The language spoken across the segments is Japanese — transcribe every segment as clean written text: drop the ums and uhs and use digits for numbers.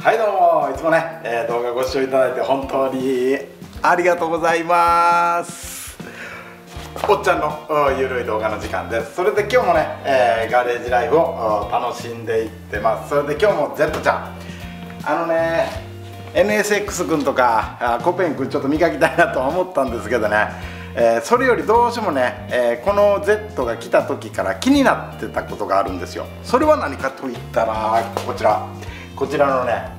はいどうもいつもね、動画ご視聴いただいて本当にありがとうございます。おっちゃんのゆるい動画の時間です。それで今日もね、ガレージライフを楽しんでいってます。それで今日も Z ちゃんね NSX 君とかコペン君ちょっと磨きたいなとは思ったんですけどね、それよりどうしてもね、この Z が来た時から気になってたことがあるんですよ。それは何かといったらこちらのね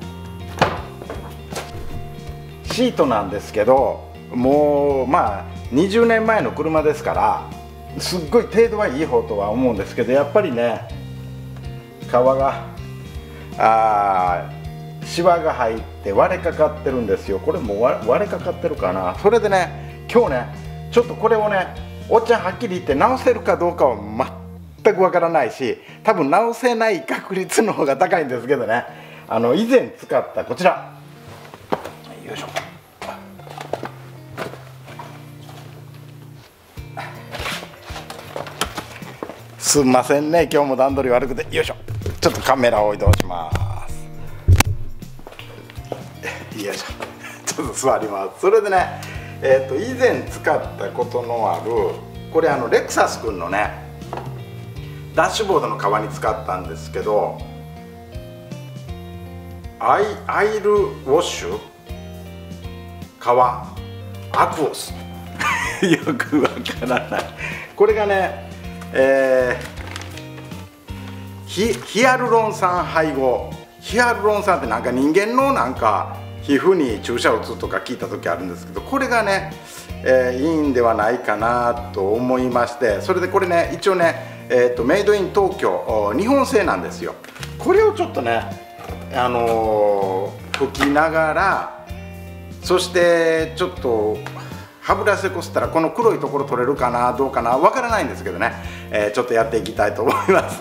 シートなんですけど、もうまあ20年前の車ですからすっごい程度はいい方とは思うんですけど、やっぱりね革がシワが入って割れかかってるんですよ。これもう割れかかってるかな。それでね今日ねちょっとこれをねおっちゃんはっきり言って直せるかどうかは全くわからないし、多分直せない確率の方が高いんですけどね、以前使ったこちら、よいしょ、すんませんね今日も段取り悪くて、よいしょ、ちょっとカメラを移動します、よいしょ、ちょっと座ります。それでね以前使ったことのあるこれレクサス君のねダッシュボードの革に使ったんですけど、アイルウォッシュ革アクオスよくわからない。これがね、ヒアルロン酸配合。ヒアルロン酸ってなんか人間のなんか皮膚に注射を打つとか聞いた時あるんですけど、これがね、いいんではないかなと思いまして、それでこれね一応ね、メイドイン東京日本製なんですよ。これをちょっとね拭きながら、そしてちょっと歯ブラシでこすったらこの黒いところ取れるかなどうかなわからないんですけどね、ちょっとやっていきたいと思います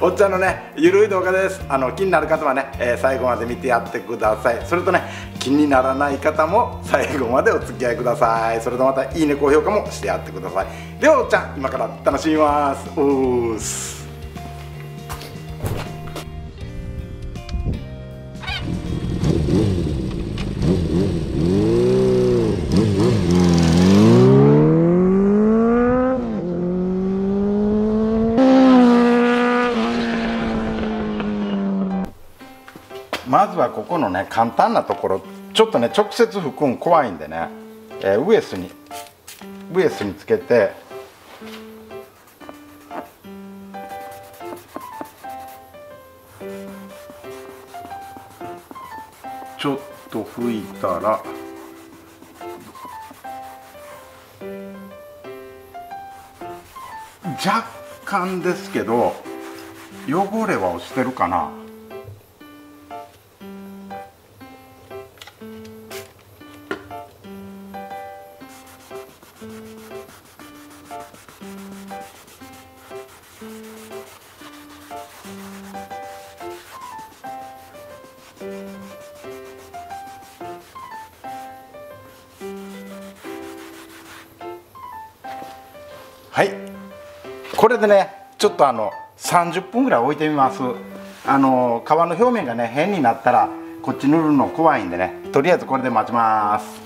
おっちゃんのねゆるい動画です。気になる方はね、最後まで見てやってください。それとね気にならない方も最後までお付き合いください。それとまたいいね高評価もしてやってください。ではおっちゃん今から楽しみます。うーすまずはここのね簡単なところ、ちょっとね直接拭くん怖いんでね、ウエスにつけて、ちょっと拭いたら若干ですけど汚れは落ちてるかな。はい、これでねちょっと30分ぐらい置いてみます。皮の表面がね変になったらこっち塗るの怖いんでね、とりあえずこれで待ちます。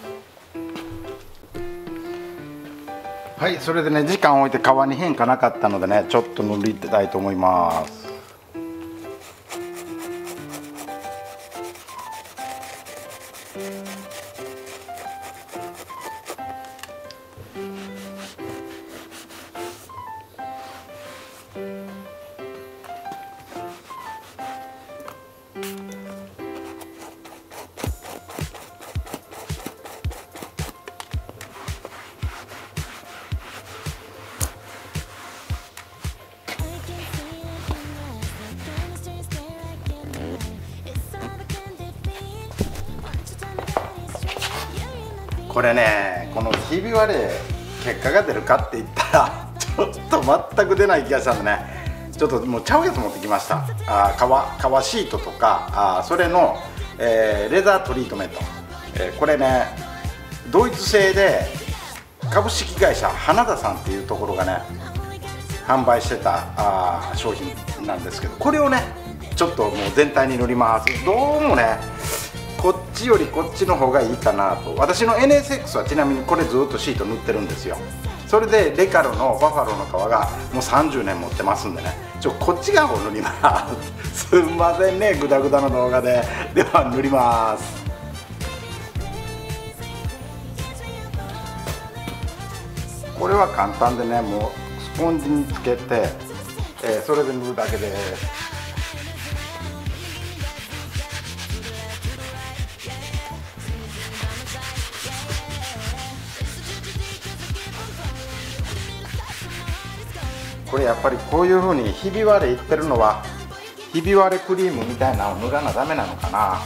はい、それでね時間を置いて皮に変化なかったのでねちょっと塗りたいと思います。これねこのひび割れ結果が出るかって言ったらちょっと全く出ない気がしたんでね、ちょっともうちゃうやつ持ってきました。革シートとか、それの、レザートリートメント、これねドイツ製で株式会社花田さんっていうところがね販売してた商品なんですけど、これをねちょっともう全体に塗ります。どうもねこっちよりこっちの方がいいかなと。私の NSX はちなみにこれずっとシート塗ってるんですよ。それでレカロのバファローの革がもう30年持ってますんでね、こっち側を塗ります。すんませんね、グダグダの動画で。では塗ります。これは簡単でね、もうスポンジにつけて、それで塗るだけです。これやっぱりこういう風にひび割れいってるのはひび割れクリームみたいなのを塗らなダメなのかな。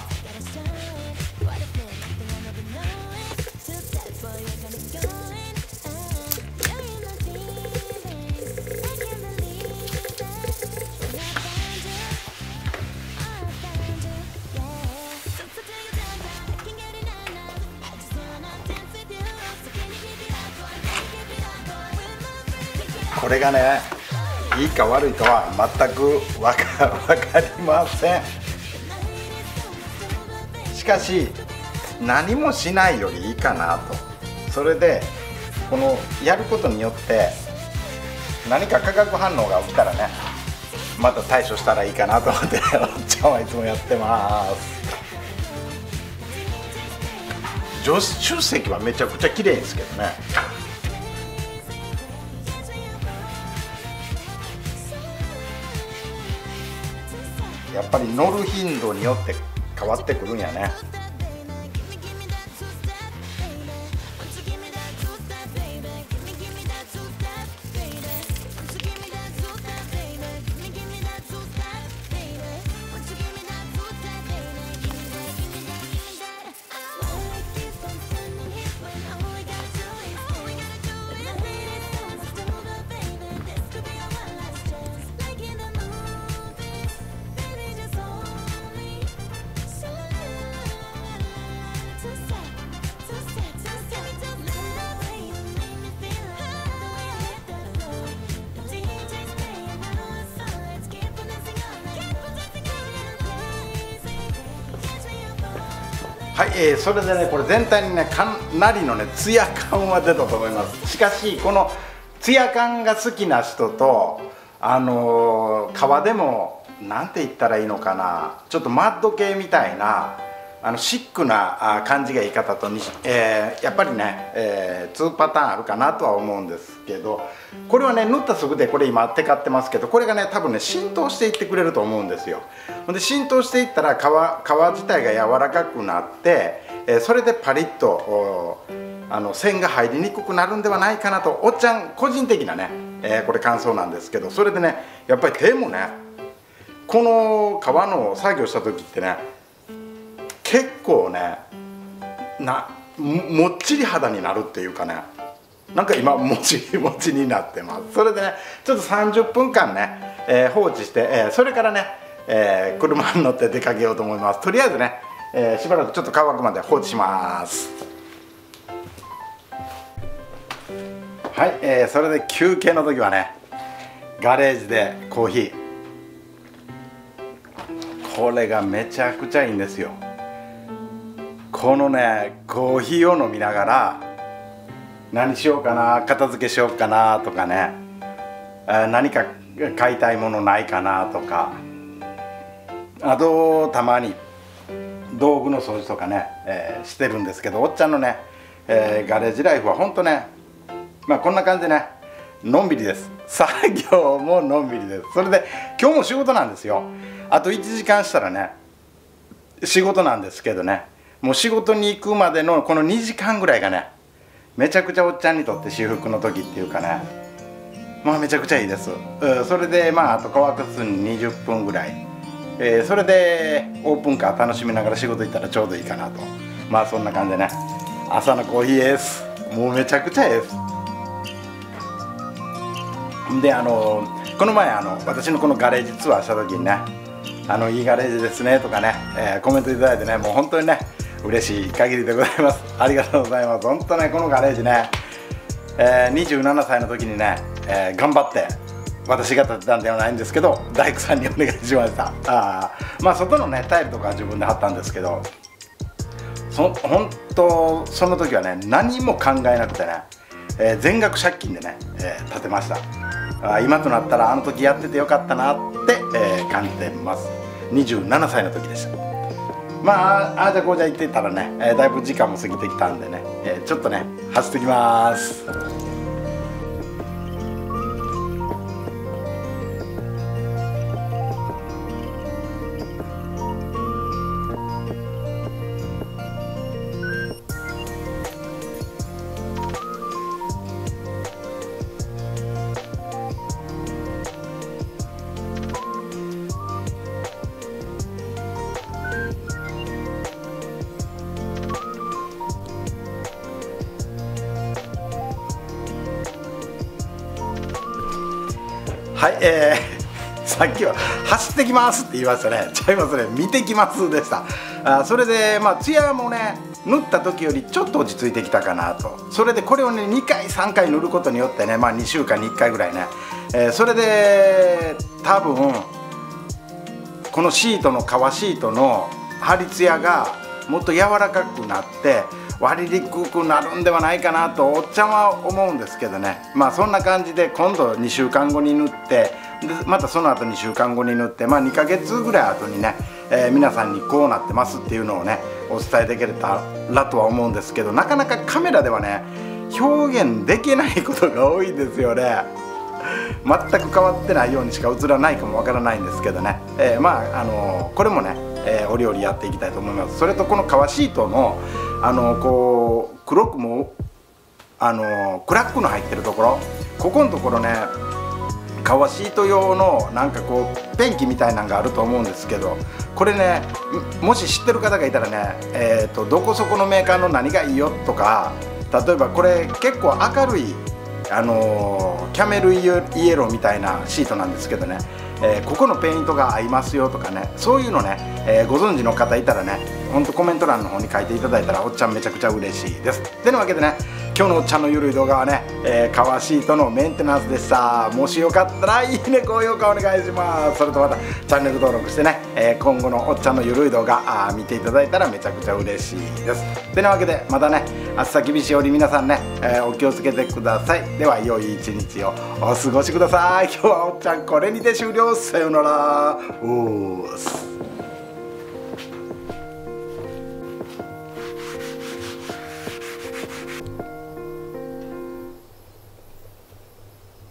これがねいいか悪いかは全く分かりません。しかし何もしないよりいいかなと。それでこのやることによって何か化学反応が起きたらねまた対処したらいいかなと思って、ね、おっちゃんはいつもやってます。助手席はめちゃくちゃ綺麗ですけどね。やっぱり乗る頻度によって変わってくるんやね。はい、それでねこれ全体にねかなりのねツヤ感は出たと思います。しかしこのツヤ感が好きな人と革でもなんて言ったらいいのかな、ちょっとマッド系みたいなシックな感じがいい方と、やっぱりね、2パターンあるかなとは思うんですけど、これはね塗ったすぐでこれ今テカってますけど、これがね多分ね浸透していってくれると思うんですよ。で浸透していったら皮自体が柔らかくなって、それでパリッと線が入りにくくなるんではないかなと、おっちゃん個人的なね、これ感想なんですけど。それでねやっぱり手もねこの皮の作業した時ってね結構ねもっちり肌になるっていうかね、なんか今もちもちになってます。それでねちょっと30分間ね、放置して、それからね、車に乗って出かけようと思います。とりあえずね、しばらくちょっと乾くまで放置します。はい、それで休憩の時はねガレージでコーヒー、これがめちゃくちゃいいんですよ。このねコーヒーを飲みながら何しようかな、片付けしようかなとかね、何か買いたいものないかなとか、あとたまに道具の掃除とかね、してるんですけど、おっちゃんのね、ガレージライフはほんとね、まあ、こんな感じでねのんびりです。作業ものんびりです。それで今日も仕事なんですよ。あと1時間したらね仕事なんですけどね、もう仕事に行くまでのこの2時間ぐらいがねめちゃくちゃおっちゃんにとって私服の時っていうかね、まあめちゃくちゃいいです。それでまああと乾かすに20分ぐらい、それでオープンカー楽しみながら仕事行ったらちょうどいいかなと。まあそんな感じでね朝のコーヒーです。もうめちゃくちゃです。でこの前私のこのガレージツアーした時にねいいガレージですねとかね、コメントいただいてね、もう本当にね嬉しい限りでございます。ありがとうございます。本当ねこのガレージね、27歳の時にね、頑張って私が建てたんではないんですけど大工さんにお願いしました。まあ外のねタイルとかは自分で貼ったんですけど、本当その時はね何も考えなくてね、全額借金でね、建てました。今となったらあの時やっててよかったなって、感じてます。27歳の時でした。まああじゃあこうじゃ言ってたらね、だいぶ時間も過ぎてきたんでね、ちょっとね走ってきます。はい、さっきは「走ってきます」って言いましたね。ちゃいますね、見てきますでした。それでまあツヤもね塗った時よりちょっと落ち着いてきたかなと。それでこれをね2回3回塗ることによってね、まあ2週間に1回ぐらいね、それで多分このシートの革シートの張りツヤがもっと柔らかくなって割りにくくなるんではないかなとおっちゃんは思うんですけどね。まあそんな感じで今度2週間後に塗って、でまたその後2週間後に塗って、まあ2ヶ月ぐらい後にね、皆さんにこうなってますっていうのをねお伝えできたらとは思うんですけど、なかなかカメラではね表現できないことが多いんですよね。全く変わってないようにしか映らないかもわからないんですけどね、まあこれもね折々やっていきたいと思います。それとこの革シートのこう黒くもクラックの入ってるところ、ここのところね革シート用のなんかこうペンキみたいなのがあると思うんですけど、これねもし知ってる方がいたらね、どこそこのメーカーの何がいいよとか、例えばこれ結構明るいキャメルイエローみたいなシートなんですけどね、ここのペイントが合いますよとかね、そういうのね、ご存知の方いたらねほんとコメント欄の方に書いていただいたらおっちゃんめちゃくちゃ嬉しいです。てなわけでね今日のおっちゃんのゆるい動画はね、革シートのメンテナンスでした。もしよかったらいいね高評価お願いします。それとまたチャンネル登録してね、今後のおっちゃんのゆるい動画見ていただいたらめちゃくちゃ嬉しいです。てなわけでまたね暑さ厳しいより皆さんね、お気をつけてください。では良い一日をお過ごしください。今日はおっちゃんこれにて終了。さようなら。